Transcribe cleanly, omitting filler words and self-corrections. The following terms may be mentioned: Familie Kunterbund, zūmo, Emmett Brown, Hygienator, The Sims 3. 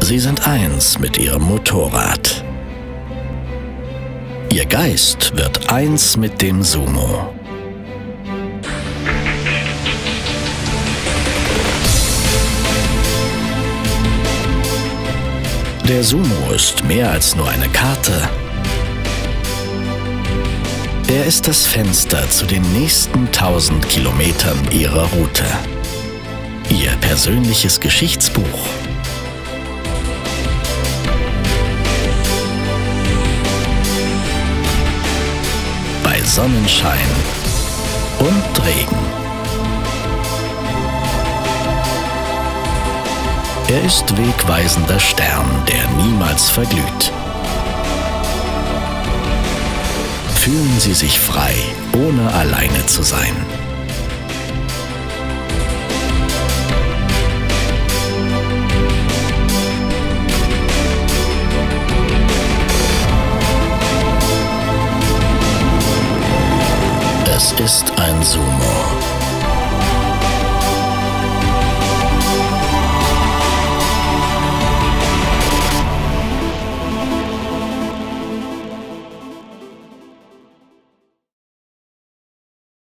Sie sind eins mit ihrem Motorrad. Ihr Geist wird eins mit dem Zūmo. Der Zūmo ist mehr als nur eine Karte. Er ist das Fenster zu den nächsten 1000 Kilometern Ihrer Route. Ihr persönliches Geschichtsbuch. Bei Sonnenschein und Regen. Er ist wegweisender Stern, der niemals verglüht. Fühlen Sie sich frei, ohne alleine zu sein. Es ist ein Zūmo.